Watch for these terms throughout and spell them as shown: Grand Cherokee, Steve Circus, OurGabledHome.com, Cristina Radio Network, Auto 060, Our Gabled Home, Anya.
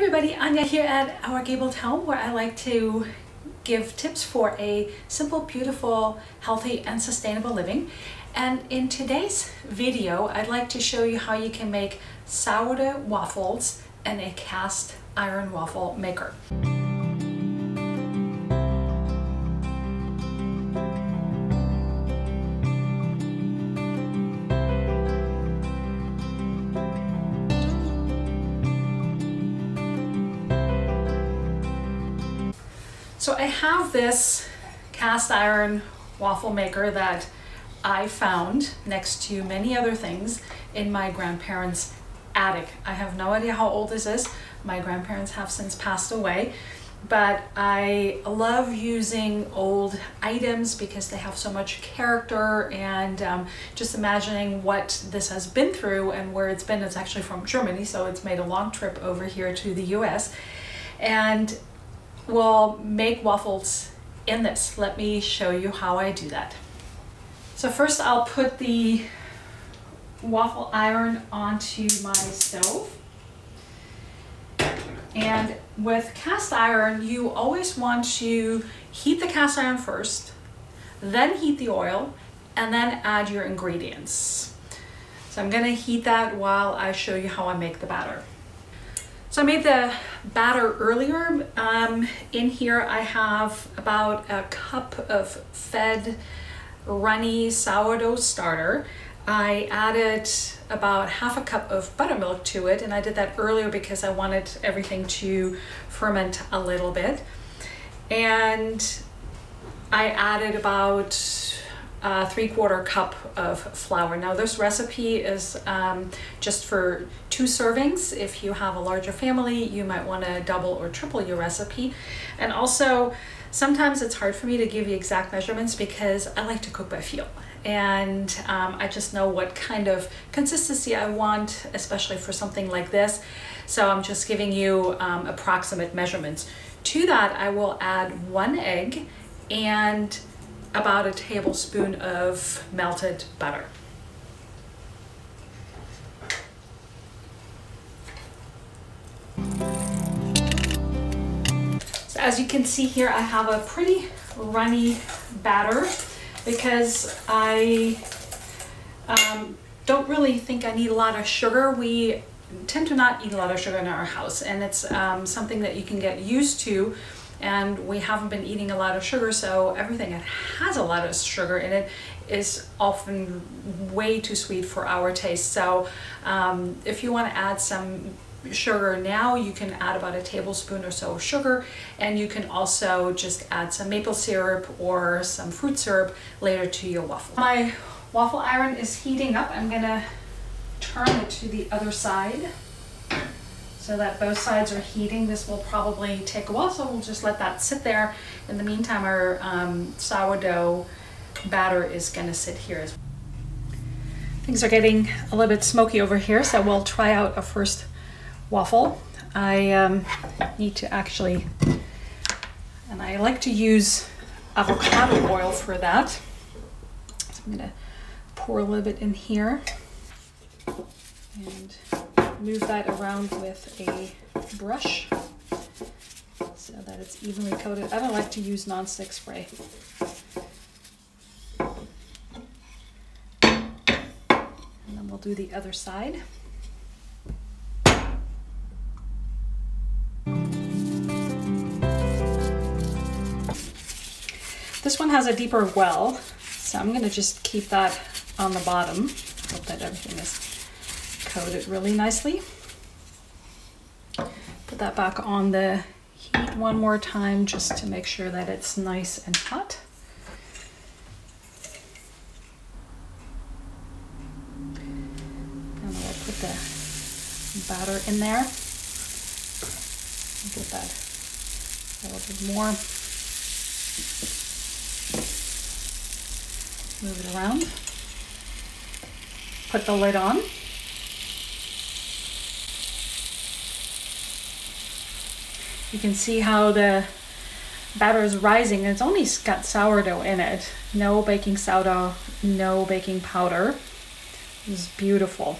Hey everybody, Anya here at Our Gabled Home, where I like to give tips for a simple, beautiful, healthy, and sustainable living. And in today's video, I'd like to show you how you can make sourdough waffles in a cast iron waffle maker. So I have this cast iron waffle maker that I found next to many other things in my grandparents' attic. I have no idea how old this is. My grandparents have since passed away, but I love using old items because they have so much character, and just imagining what this has been through and where it's been. It's actually from Germany, so it's made a long trip over here to the US. And we'll make waffles in this. Let me show you how I do that. So first I'll put the waffle iron onto my stove. And with cast iron, you always want to heat the cast iron first, then heat the oil, and then add your ingredients. So I'm gonna heat that while I show you how I make the batter. So I made the batter earlier. In here I have about a cup of fed runny sourdough starter. I added about half a cup of buttermilk to it, and I did that earlier because I wanted everything to ferment a little bit. And I added about 3/4 cup of flour. Now this recipe is just for 2 servings. If you have a larger family, you might want to double or triple your recipe. And also, sometimes it's hard for me to give you exact measurements because I like to cook by feel. And I just know what kind of consistency I want, especially for something like this. So I'm just giving you approximate measurements. To that, I will add 1 egg and about a tablespoon of melted butter. So as you can see here, I have a pretty runny batter because I don't really think I need a lot of sugar. We tend to not eat a lot of sugar in our house, and it's something that you can get used to. And we haven't been eating a lot of sugar, so everything that has a lot of sugar in it is often way too sweet for our taste. So if you want to add some sugar now, you can add about a tablespoon or so of sugar, and you can also just add some maple syrup or some fruit syrup later to your waffle. My waffle iron is heating up. I'm gonna turn it to the other side so that both sides are heating. This will probably take a while, so we'll just let that sit there. In the meantime, our sourdough batter is gonna sit here. Things are getting a little bit smoky over here, so we'll try out our first waffle. I need to actually, and I like to use avocado oil for that. So I'm gonna pour a little bit in here and move that around with a brush so that it's evenly coated. I don't like to use nonstick spray. And then we'll do the other side. This one has a deeper well, so I'm gonna just keep that on the bottom. Hope that everything is coat it really nicely. Put that back on the heat one more time just to make sure that it's nice and hot. And we'll put the batter in there. Get that a little bit more. Move it around. Put the lid on. You can see how the batter is rising. It's only got sourdough in it. No baking soda, no baking powder. It's beautiful.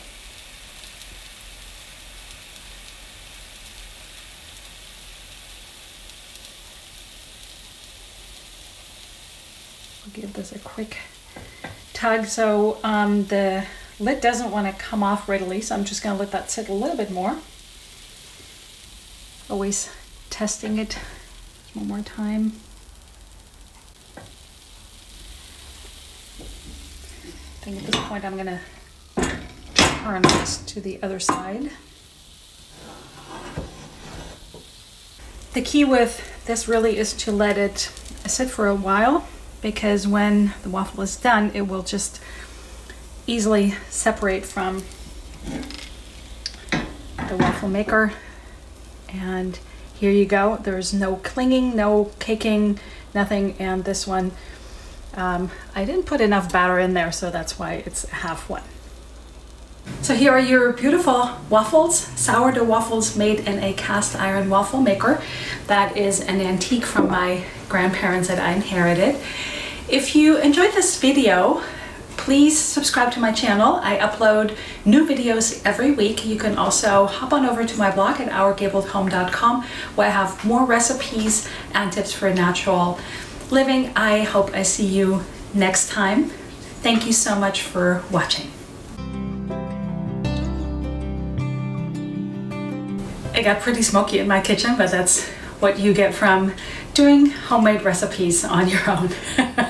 give this a quick tug. So the lid doesn't want to come off readily, so I'm just going to let that sit a little bit more. Always testing it one more time. I think at this point I'm going to turn this to the other side. The key with this really is to let it sit for a while, because when the waffle is done, it will just easily separate from the waffle maker. And here you go, there's no clinging, no caking, nothing. And this one, I didn't put enough batter in there, so that's why it's half one. So here are your beautiful waffles, sourdough waffles made in a cast iron waffle maker. That is an antique from my grandparents that I inherited. If you enjoyed this video, please subscribe to my channel. I upload new videos every week. You can also hop on over to my blog at OurGabledHome.com, where I have more recipes and tips for natural living. I hope I see you next time. Thank you so much for watching. It got pretty smoky in my kitchen, but that's what you get from doing homemade recipes on your own.